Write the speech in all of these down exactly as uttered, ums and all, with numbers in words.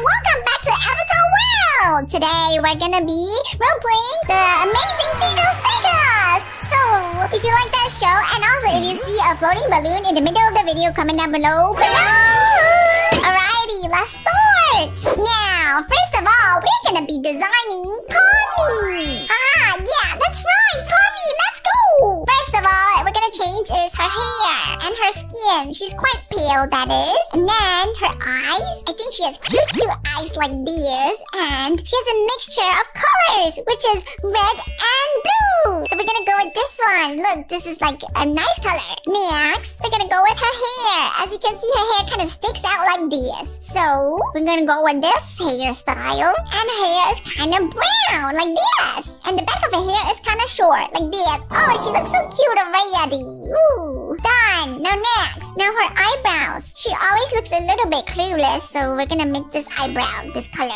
Welcome back to Avatar World! Today we're gonna be roleplaying The Amazing Digital Circus! So, if you like that show, and also if you see a floating balloon in the middle of the video, comment down below. below. Alrighty, let's start! Now, first of all, we're gonna be designing Pomni! Ah, yeah, that's right! Pomni, let's go! First of all, we're gonna change is her hair and her skin. She's quite pale, that is. And then her eyes. I think she has cute, cute eyes like these. And she has a mixture of colors, which is red and blue. So we're gonna go with this one. Look, this is like a nice color. Next, we're gonna go with her hair. As you can see, her hair kind of sticks out like this. So we're gonna go with this hairstyle. And her hair is kind of brown, like this. And the back of her hair is kind of short, like this. Oh, she looks so cute already. Ooh, done. Now next, now her eyebrows. She always looks a little bit clueless, so we're gonna make this eyebrow this color.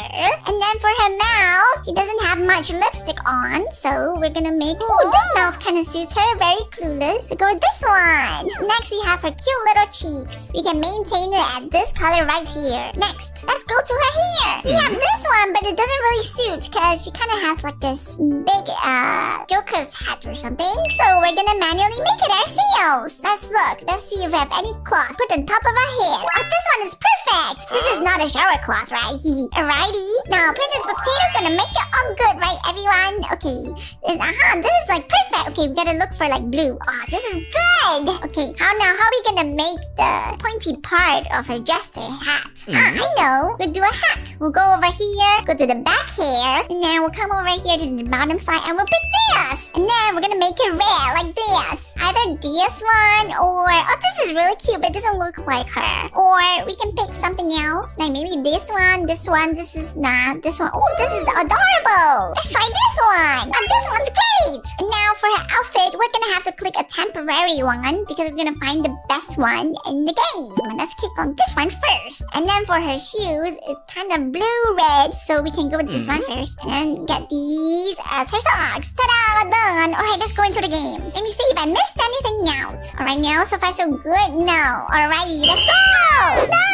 And then for her mouth, she doesn't have much lipstick on, so we're gonna make... Ooh, this mouth kind of suits her, very clueless. We go with this one. Next, we have her cute little cheeks. We can maintain it at this color right here. Next, let's go to her hair. We have this one, but it doesn't really suit because she kind of has like this big uh Joker's hat or something. So we're gonna manually make it ourselves. Let's look. Let's see if we have any cloth put on top of our head. Oh, this one is perfect. This is not a shower cloth, right? Alrighty. Now, Princess Potato gonna make it all good, right, everyone? Okay. And, uh-huh, this is like perfect. Okay, we gotta look for like blue. Oh, this is good. Okay, how now? How are we gonna make the pointy part of her jester hat? Mm-hmm. Ah, I know. We'll do a hack. We'll go over here, go to the back here, and then we'll come over here to the bottom side, and we'll pick this. And then we're gonna make it red, like this. Either this one or... Oh, this is really cute, but it doesn't look like her. Or we can pick something else. Like maybe this one, this one, this is not, this one. Oh, this is adorable. Let's try this one. Oh, this one's great. And now for her outfit, we're gonna have to click a temporary one because we're gonna find the best one in the game. Let's click on this one first. And then for her shoes, it's kind of blue-red, so we can go with this mm-hmm. one first. And get these as her socks. Ta-da! Done! Alright, let's go into the game. Let me see if I missed anything out. Alright, now so far so good. No. Alrighty, let's go! No!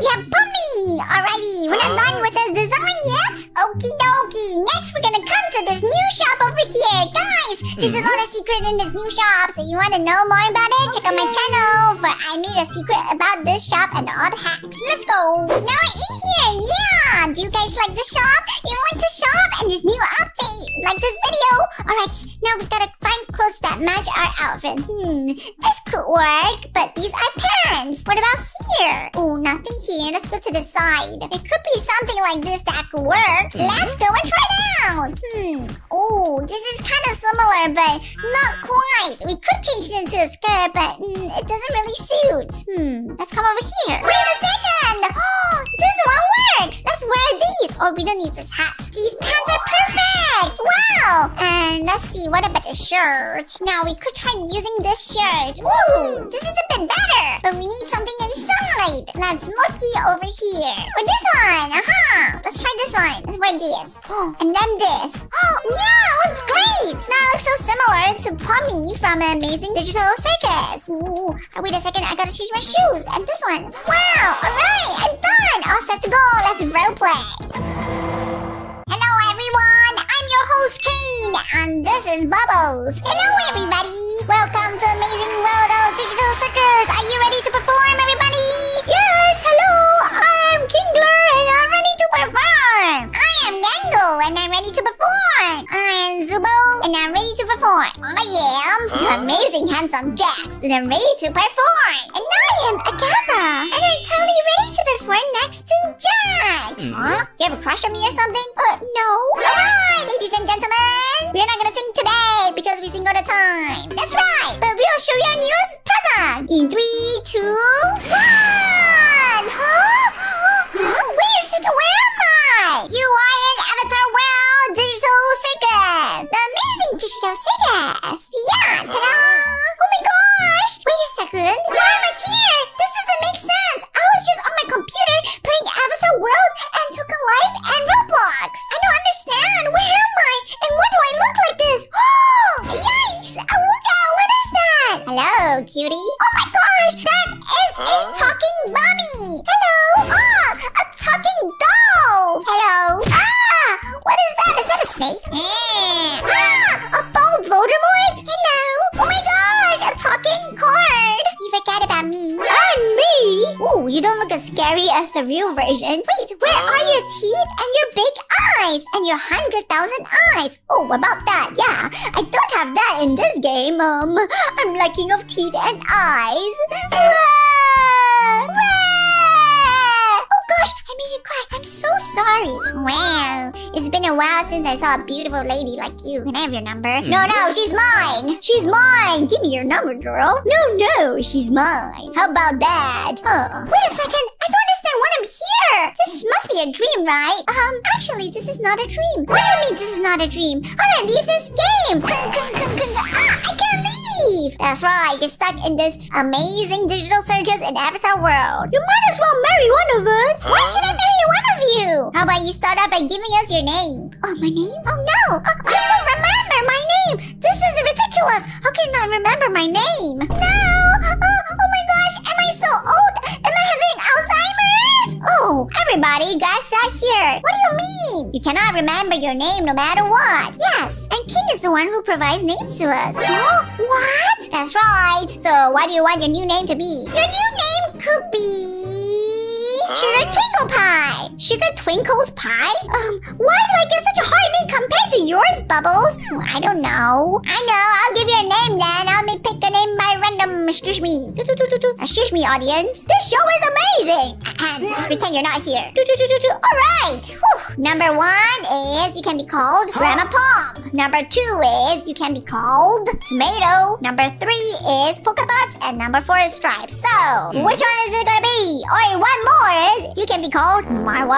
We have Pomni! Alrighty, we're not done with this design yet. Okie dokie. Next, we're gonna come to this new shop over here. Guys, there's a lot of secret in this new shop. So you wanna know more about it? Check out my channel, for I made a secret about this shop and all the hacks. Let's go. Now we're in here. Yeah! Do you guys like the shop? You want the shop and this new update? Like this video? Alright, now we gotta find clothes that match our outfit. Hmm, this could work, but these are pants. What about here? Oh, nothing here. Let's go to the side. It could be something like this that could work. Mm-hmm. Let's go and try it out. Hmm. Oh, this is kind of similar, but not quite. We could change it into a skirt, but mm, it doesn't really suit. Hmm. Let's come over here. Wait a second. Oh, this one works. Let's wear these. Oh, we don't need this hat. These pants are perfect. Wow. And let's see. What about the shirt? Now, we could try using this shirt. Ooh, this is a bit better, but we need something inside. Let's look over here. With this one. Aha. Uh-huh. Let's try this one. Let's wear this. And then this. Oh, yeah. Looks great. Now it looks so similar to Pomni from Amazing Digital Circus. Ooh. Wait a second. I gotta change my shoes. And this one. Wow. All right. I'm done. All set to go. Let's roleplay. Hello, everyone. I'm your host, Caine. And this is Bubbles. Hello, everybody. Welcome to Amazing World of Digital Circus. Are you ready to perform, everybody? Yes. Hello. I'm Kingler, and I'm ready to perform. I am Gangle, and I'm ready to perform. I am Zubo, and I'm ready to perform. I am the amazing handsome Jax, and I'm ready to perform. And I am Agatha, and I'm totally ready to perform next to Jax. Mm-hmm. Huh? You have a crush on me or something? Uh, no. Alright, ladies and gentlemen, we're not gonna sing today because we sing all the time. That's right, but we'll show you our newest product in three, two, one. Huh? Huh? Wait a second, where am I? You are in Avatar World Digital Circus! The Amazing Digital Circus! Yeah! Ta-da! Oh my gosh! Wait a second! Why am I here? This doesn't make sense! I was just on my computer playing Avatar World and took a life and Roblox! I don't understand! Where as scary as the real version. Wait, where are your teeth and your big eyes and your hundred thousand eyes? Oh, about that, yeah. I don't have that in this game. Um, I'm lacking of teeth and eyes. Wah! Wah! Oh gosh, I made you cry. I'm so sorry. Well, it's been a while since I saw a beautiful lady like you. Can I have your number? Mm. No, no, she's mine. She's mine. Give me your number, girl. No, no, she's mine. How about that? Huh. Wait a second. I don't understand why I'm here. This must be a dream, right? Um, actually, this is not a dream. What do you mean this is not a dream? All right, leave this game. Ah, I can't leave. That's right. You're stuck in this amazing digital circus in Avatar World. You might as well marry one of us. Why should I marry one of you? How about you start out by giving us your name? Oh, my name? Oh, no. Oh, I don't remember my name. This is ridiculous. How can I remember my name? No. Oh, oh my gosh. Am I so old? Am I having Alzheimer's? Oh, everybody got sat here. What do you mean? You cannot remember your name no matter what. Yes. And King is the one who provides names to us. Oh, what? That's right. So what do you want your new name to be? Your new name could be... Sugar Twinkle Pie! Sugar Twinkle's Pie? Um, why do I get such a hard name compared to yours, Bubbles? Oh, I don't know. I know, I'll give you a name then. I'll make pick a name by random. Excuse me. Do, do, do, do, do. Excuse me, audience. This show is amazing! And just pretend you're not here. Do, do, do, do, do. Alright! Number one is you can be called Grandma Pom. Number two is you can be called Tomato. Number three is Polka Dots. And number four is Stripes. So, which one is it gonna be? Oi, one more! You can be called my wife.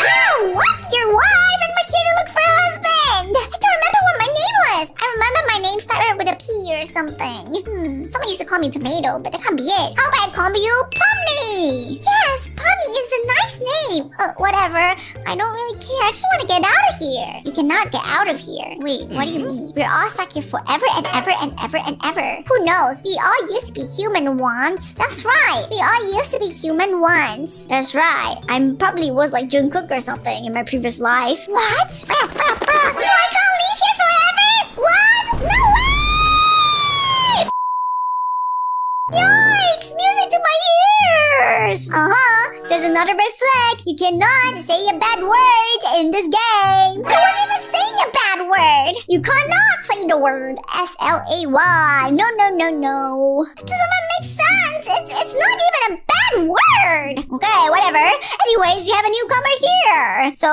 Oh, what's your wife? I'm here to look for a husband. I don't remember what my name was. I remember my name started with a P or something. Hmm, someone used to call me Tomato, but that can't be it. How about I call you Pomni? Yes, Pomni is a nice name. Uh, whatever. I don't really care. I just want to get out of here. You cannot get out of here. Wait, what do you mean? We're all stuck here forever and ever and ever and ever. Who knows? We all used to be human once. That's right. We all used to be human once. That's right. I probably was like Jungkook or something in my previous life. What? So I can't leave here forever? What? No way! Yikes! Music to my ears! Uh-huh. There's another red flag. You cannot say a bad word in this game. I wasn't even saying a bad word. You cannot say the word S L A Y. No, no, no, no. It doesn't make sense. It's, it's not even a bad word. Okay, whatever. Anyways, you have a newcomer here. So,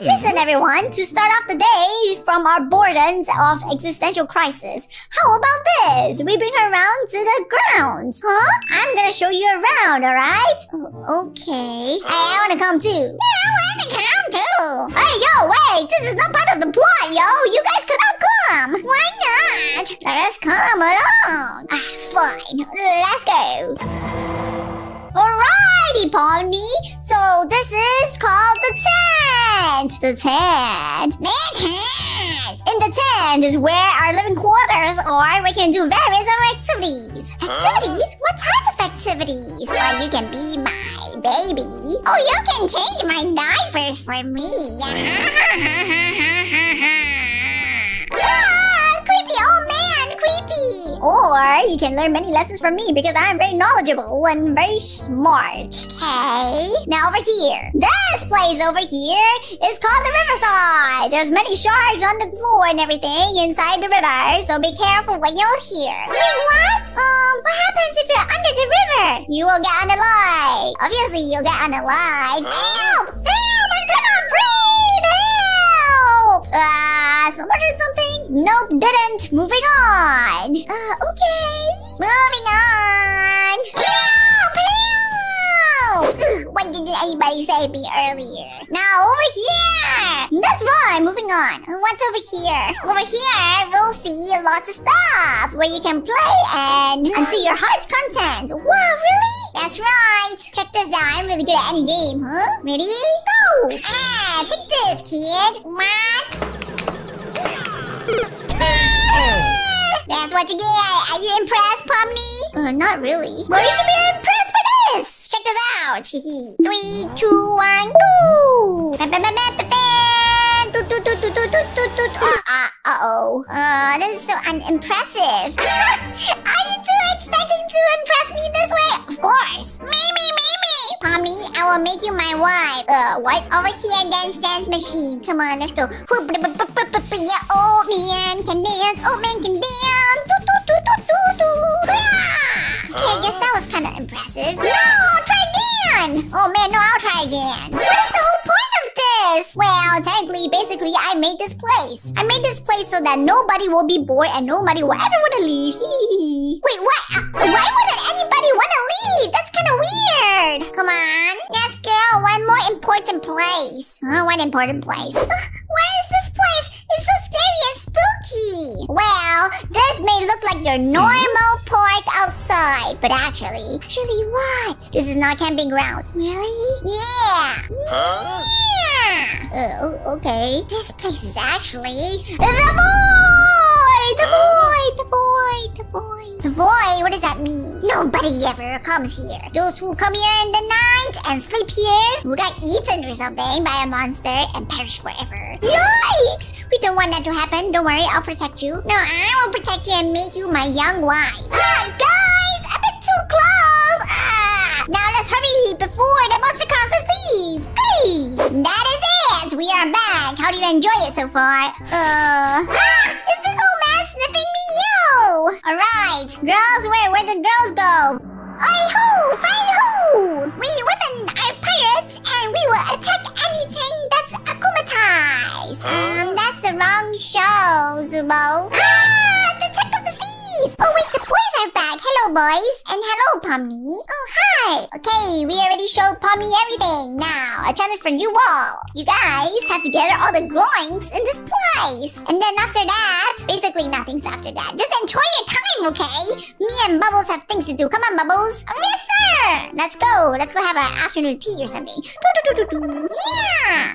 listen everyone, to start off the day from our boredoms of existential crisis. How about this? We bring her around to the grounds. Huh? I'm gonna show you around, alright? Okay. Hey, I wanna come too. Yeah, I wanna come too. Hey, yo, wait. This is not part of the plot, yo. You guys cannot come. Why not? Let us come along. Ah, fine. Let's go. Alrighty, Pomni. So this is called the tent. The tent. The tent. In the tent is where our living quarters are. We can do various activities. Activities? Huh? What type of activities? Well, you can be my baby. Oh, you can change my diapers for me. Ah, creepy old man, creepy. Or you can learn many lessons from me because I'm very knowledgeable and very smart. Okay. Now over here. This place over here is called the riverside. There's many sharks on the floor and everything inside the river, so be careful when you're here. Wait, what? Um, what happens if you're under the river? You will get unalive. Obviously, you'll get unalive. Help! Help! I cannot breathe! Help! Ah, uh, someone heard something? Nope, didn't. Moving on. Uh, okay. Moving on. Pew! Pew! Ugh, why didn't anybody save me earlier? Now over here! That's right, moving on. What's over here? Over here, we'll see lots of stuff where you can play and until your heart's content. Wow, really? That's right. Check this out, I'm really good at any game, huh? Ready? Go! Ah, take this, kid. What? That's what you get. Are you impressed, Pomni? Uh, not really. Well, you should be impressed by this. Check this out. Three, two, one, go. Uh-oh. Uh, this is so unimpressive. Are you two expecting to impress me this way? Of course. Me, me, me, me. I will make you my wife. Uh, what? Over here, dance, dance machine. Come on, let's go. Yeah, old man can dance. Old man can dance. Do, do, do, do, do, do. Yeah. Okay, I guess that was kind of impressive. No, I'll try again. Oh man, no, I'll try again. What is the whole point of this? Well, technically, basically, I made this place. I made this place so that nobody will be bored and nobody will ever want to leave. Wait, what? Uh, why wouldn't anybody want to leave? That's kind of weird. Come on, let's go. One more important place. Oh, one important place. Uh, what is this place? It's so scary and spooky. Well, this may look like your normal park outside, but actually, actually what? This is not camping ground. Really? Yeah. Huh? Yeah. Oh, okay. This place is actually the void. The void. The void. The void. The void. What does that mean? Nobody ever comes here. Those who come here in the night and sleep here, who got eaten or something by a monster and perish forever. Yikes! We don't want that to happen. Don't worry, I'll protect you. No, I will protect you and make you my young wife. Ah, guys! A bit too close! Ah! Now let's hurry before the monster comes and leave! Hey! That is it! We are back! How do you enjoy it so far? Uh... Ah! Is this old man sniffing me? Yo! Alright! Girls, where? Where did girls go? Oi-hoo! Fai-hoo! We women are pirates and we will attack anything that's akumatized! Um, that's the wrong show, Zubo. Ah! The tech of the seas! Oh wait, the boys are back! Hello boys! And hello, Pomni! Oh, hi! Okay, we already showed Pomni everything! Now, a challenge for you all! You guys have to gather all the drawings in this place! And then after that, basically nothing's after that. Just enjoy your time, okay? Me and Bubbles have things to do. Come on, Bubbles. Yes, sir! Let's go. Let's go have an afternoon tea or something. Yeah!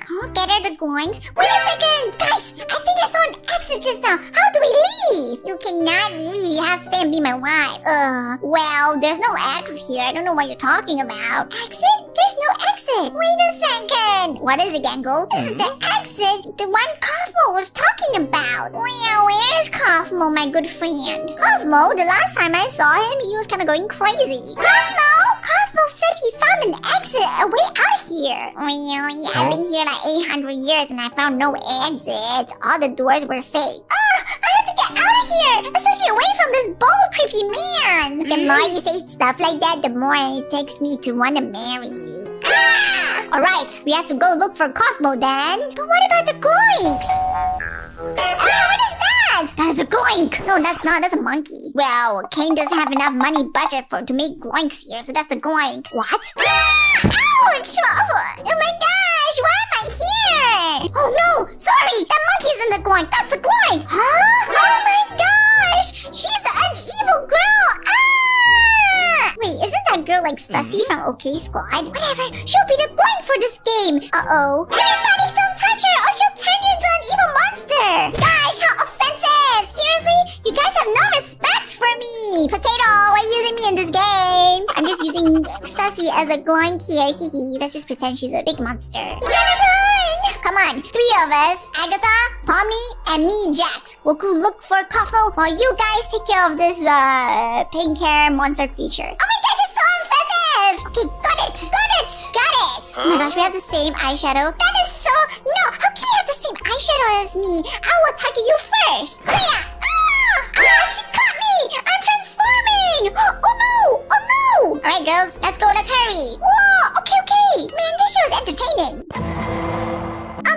Oh, gather the drawings. Wait a second! Guys, I think I saw an exit just now. How do we leave? You cannot leave. You have to stay and be my wife. Uh, well, there's no exit here. I don't know what you're talking about. Exit? There's no exit. Wait a second. What is it, Gangle? This is the exit the one Kaufmo was talking about. Well, where is Kaufmo, my good friend? Kaufmo, the last time I saw him, he was kind of going crazy. Kaufmo! Kaufmo said he found an exit, a way out here. Well, yeah, I've been here like eight hundred years and I found no exit. All the doors were fake. Ah! I have to get out of here! Especially away from this bold, creepy man! The more you say stuff like that, the more it takes me to want to marry you. Ah! Alright, we have to go look for Kaufmo then. But what about the goinks? Ah, what is that? That's a goink! No, that's not, that's a monkey. Well, Caine doesn't have enough money budget for to make goinks here, so that's the goink. What? Ah! Ouch! Oh, oh my gosh, why am I here? Oh no, sorry, that monkey's in the goink, that's the goink! Huh? Oh my gosh, she's an evil girl! Ah! Wait, isn't that girl like Stussy mm-hmm. from OK Squad? Whatever, she'll be the goink for this game! Uh-oh. Everybody don't touch her or she'll turn you into an evil monster! Gosh, how offensive! Seriously? You guys have no respect for me! Potato, why are you using me in this game? I'm just using Stussy as a goink here, hehe. Let's just pretend she's a big monster. We gotta run! Come on, three of us, Agatha, Pomni, and me, Jax. We'll go look for Kaufmo while you guys take care of this, uh, pink hair monster creature. Oh my gosh, it's so offensive! Okay, got it, got it, got it! Huh? Oh my gosh, we have the same eyeshadow. That is so... No, how can you have the same eyeshadow as me? I will attack you first! Hiya! Ah! Ah, she caught me! I'm transforming! Oh no! Oh no! Alright, girls, let's go, let's hurry! Whoa! Okay, okay! Man, this show is entertaining!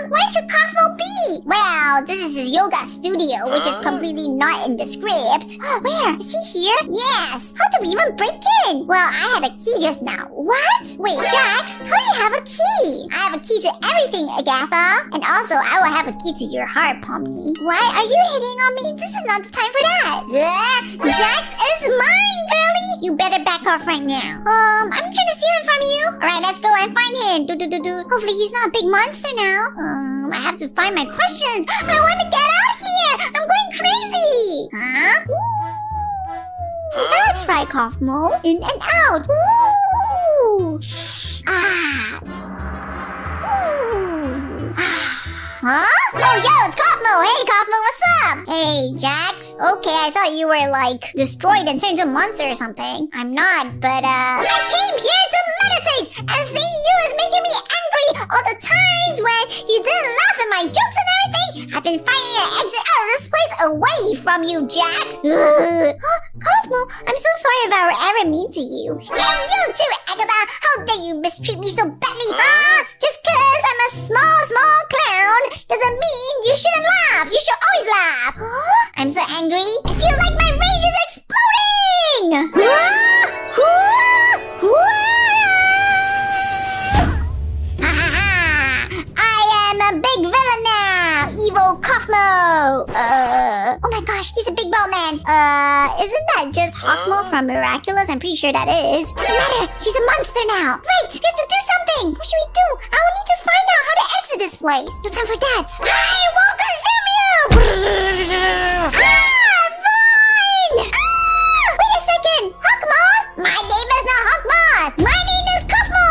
Where could Kaufmo be? Well, this is his yoga studio, which is completely not in the script. Oh, where? Is he here? Yes. How do we even break in? Well, I had a key just now. What? Wait, Jax, how do you have a key? I have a key to everything, Agatha. And also, I will have a key to your heart, Pomni. Why are you hitting on me? This is not the time for that. Ugh, Jax is mine, girlie. You better back off right now. Um, I'm trying to steal him from you. All right, let's go and find him. Do do do do. Hopefully, he's not a big monster now. Um, Um, I have to find my questions. I want to get out here. I'm going crazy. Huh? Ooh. That's right, Kaufmo. In and out. Ooh. Ah. Ooh. Ah. Huh? Oh, yo, it's Kaufmo. Hey, Kaufmo, what's up? Hey, Jax. Okay, I thought you were, like, destroyed and turned into a monster or something. I'm not, but, uh... I came here to meditate and see you money from you, Jax! Kaufmo, I'm so sorry if I were ever mean to you. And you too, Agatha! How dare you mistreat me so badly! Ah, just cause I'm a small, small clown doesn't mean you shouldn't laugh! You should always laugh! I'm so angry, I feel like my rage is exploding! I am a big villain now! Evil Kaufmo! Uh, oh my gosh, he's a big bald man! Uh, isn't that just Hawkmo from Miraculous? I'm pretty sure that is. Doesn't matter, she's a monster now! Right, we have to do something! What should we do? I will need to find out how to exit this place! No time for that! I will consume you! Ah, fine! Ah, wait a second! Hawkmo? My name is not Hawkmo! My name is Kaufmo!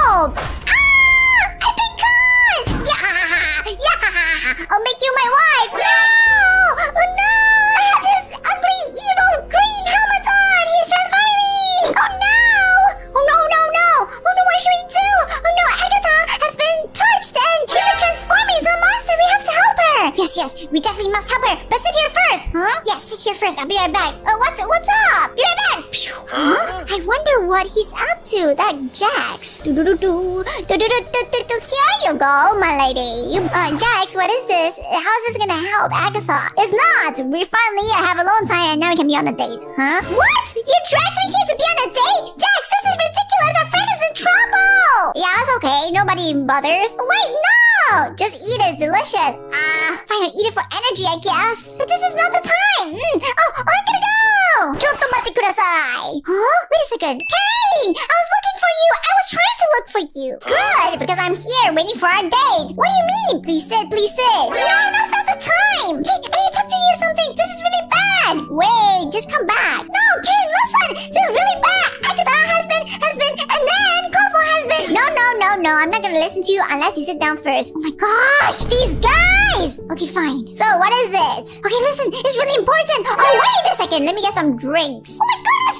I'll make you my wife! No! Oh no! I have this ugly, evil, green helmet on! He's transforming me! Oh no! Oh no, no, no! Oh no, what should we do? Oh no, Agatha has been touched and she's been transforming into a monster! We have to help her! Yes, yes, we definitely must help her! But sit here first! Huh? Yes, sit here first, I'll be right back! Oh, what's, what's up? Be right back! Huh? I wonder what he's up to, that Jax. Do do do do do do do do do. Here you go, my lady. You, uh, Jax, what is this? How's this gonna help Agatha? It's not. We finally have alone time, and now we can be on a date, huh? What? You dragged me here to be on a date, Jax? This is ridiculous. Our friend is in trouble. Yeah, it's okay. Nobody even bothers. Wait, no. Just eat it. It's delicious. Ah, uh, fine. I'll eat it for energy, I guess. But this is not the time. Mm. Oh, oh, I gotta go. Huh? Wait a second. Caine! I was looking for you! I was trying to look for you! Good! Because I'm here waiting for our date! What do you mean? Please sit, please sit! No, that's not the time! Caine, I need to talk to you something! This is really bad! Wait, just come back! No, Caine, listen! This is really bad! Agatha has been, has been, and then Cosmo has been! No, no, no, no, I'm not gonna listen to you unless you sit down first. Oh my gosh! These guys! Okay, fine. So, what is it? Okay, listen, it's really important! Oh, wait a second! Let me get some drinks! Oh my goodness!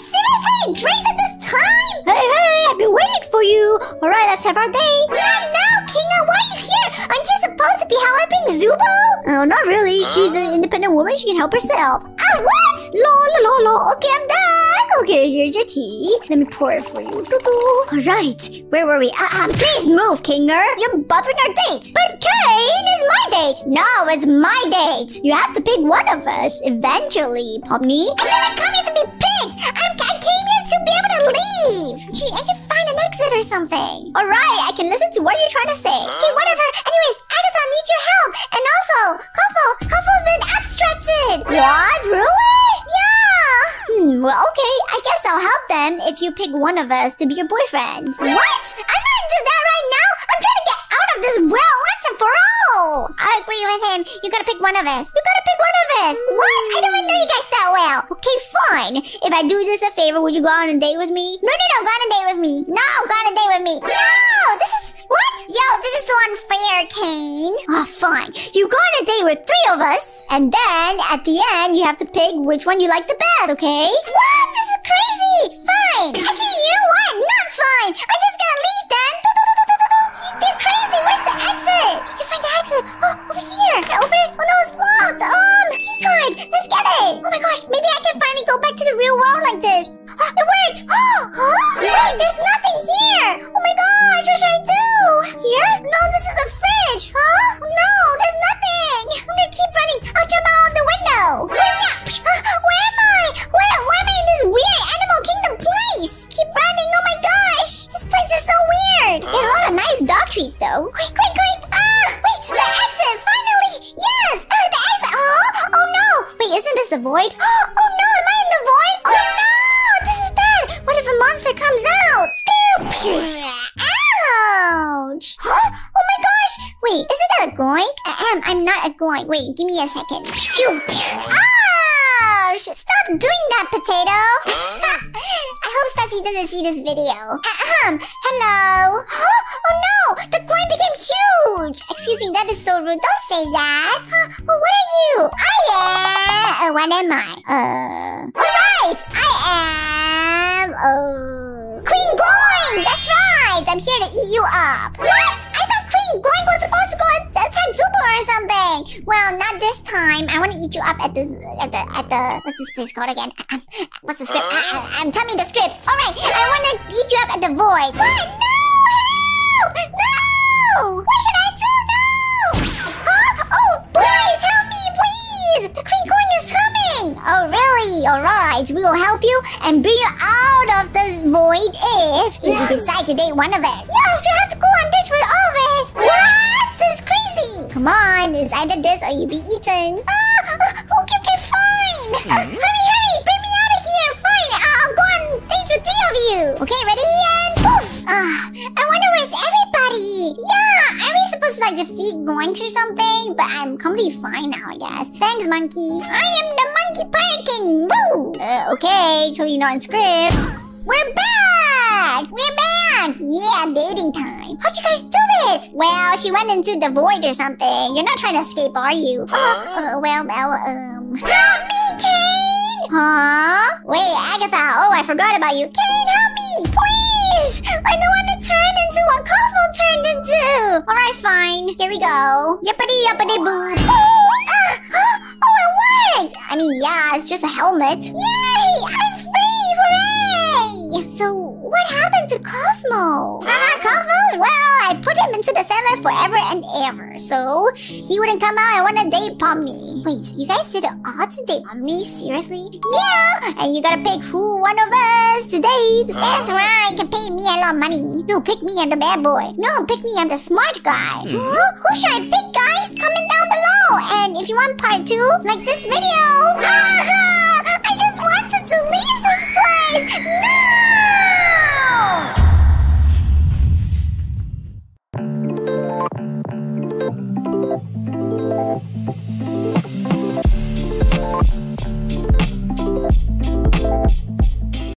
Drinks at this time? Hey, hey, I've been waiting for you. All right, let's have our date. Not now, Kinger. Why are you here? Aren't you supposed to be helping Zubo? Oh, not really. She's an independent woman. She can help herself. Ah, what? Lol, lol, lol. Okay, I'm done. Okay, here's your tea. Let me pour it for you. All right, where were we? Uh, um, please move, Kinger. You're bothering our date. But Caine is my date. No, it's my date. You have to pick one of us eventually, Pomni. And then I come here to be picked. I'm to be able to leave! Gee, I can find an exit or something. Alright, I can listen to what you're trying to say. Okay, whatever. Anyways, Agatha needs your help. And also, Kaufmo, Kaufmo's been abstracted. What? Really? Yeah! Hmm, well, okay. I guess I'll help them if you pick one of us to be your boyfriend. What? I'm not into that right now! I'm trying to get out of this world once and for all! I agree with him. You gotta pick one of us. You gotta pick one of us! What? I don't even know you guys that well. Okay, fine. If I do this a favor, would you go on a date with me? No, no, no, go on a date with me. No, go on a date with me. No, this is... What? Yo, this is so unfair, Caine. Oh, fine. You go on a date with three of us, and then, at the end, you have to pick which one you like the best, okay? What? This is crazy! Fine! Actually, you know what? Not fine! I'm just gonna leave then! They're crazy! Where's the exit? I need to find the exit! Oh, over here! Can I open it? Oh no, it's locked! Um, key card! Let's get it! Oh my gosh, maybe I can finally go back to the real world like this! Oh, it worked! Oh, huh? Wait, there's nothing here! Oh my gosh, what should I do? Here? No, this is a fridge! Huh? No, there's nothing! I'm gonna keep running! I'll jump out of the window! Hurry up! Where am I? Where, where am I in this weird animal kingdom place? Keep running! Oh my gosh! This place is so weird! There are a lot of nice dog trees though. Quick, quick, quick! Ah! Wait, the exit! Finally! Yes! Uh, the exit! Oh! Oh no! Wait, isn't this the void? Oh no! Am I in the void? Oh no! This is bad! What if a monster comes out? Ouch! Huh? Oh my gosh! Wait, isn't that a gloink? Ahem, I'm not a gloink. Wait, give me a second. Ouch! Stop doing that, potato! I hope Stassi doesn't see this video. Ahem! Hello! Huh? Oh no! The gloink became huge! Excuse me, that is so rude. Don't say that! Huh? Well, what are you? I am... Uh, what am I? Uh... Alright! I am... Uh... Queen Gloink! That's right! I'm here to eat you up. What? I thought Queen Gloink was supposed to go attack Zubo or something! Well, not this this time, I want to eat you up at the at the at the what's this place called again? Uh, what's the script? Uh, uh, uh, tell me the script. All right, I want to eat you up at the void. What? No! Help! No! What should I do? No! Huh? Oh, boys, help me, please! The Queen Corn is coming. Oh, really? All right, we will help you and bring you out of the void if, if you decide to date one of us. Yes, you have to go on this with all of us. What? This is crazy. Come on, it's either this or you'll be eaten. Ah, okay, okay, fine. Mm-hmm. uh, hurry, hurry, bring me out of here. Fine, uh, I'll go on dates with three of you. Okay, ready? And poof. Ah, uh, I wonder where's everybody. Yeah, are we supposed to like defeat Goinks or something? But I'm completely fine now, I guess. Thanks, monkey. I am the monkey pirate king. Woo. Uh, okay, totally not in script. We're back. We're back. Yeah, dating time. How'd you guys do it? Well, she went into the void or something. You're not trying to escape, are you? Huh? Uh, well, well, um... Help me, Caine! Huh? Wait, Agatha. Oh, I forgot about you. Caine, help me! Please! I don't want to turn into what Kaufmo turned into! Alright, fine. Here we go. Yippity, yippity, boo. Oh, ah, oh, it worked! I mean, yeah, it's just a helmet. Yay! I'm free! Hooray! So... what happened to Cosmo? Haha, Cosmo? Well, I put him into the cellar forever and ever, so he wouldn't come out. I want to date Pomni. Wait, you guys did it all to date Pomni? Seriously? Yeah! And you gotta pick who one of us to date. Uh. That's right, you can pay me a lot of money. No, pick me, I'm the bad boy. No, pick me, I'm the smart guy. Mm. Huh? Who should I pick, guys? Comment down below. And if you want part two, like this video. Uh-huh.